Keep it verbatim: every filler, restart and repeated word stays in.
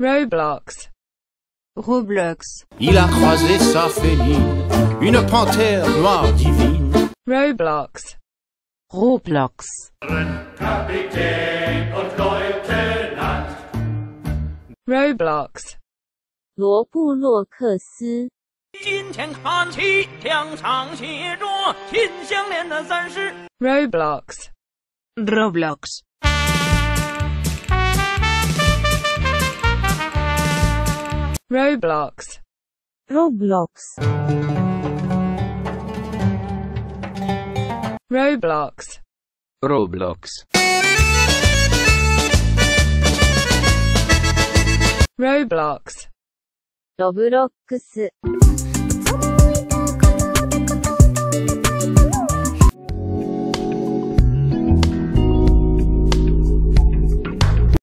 Roblox. Roblox. Il a croisé sa féline, une panthère noire divine. Roblox. Roblox. Kapitän und Leutnant. Roblox. 罗布洛克斯。 今天看齐，两场协作，心相连的三世。Roblox, Roblox. Roblox, Roblox. Roblox, Roblox. Roblox. Roblox.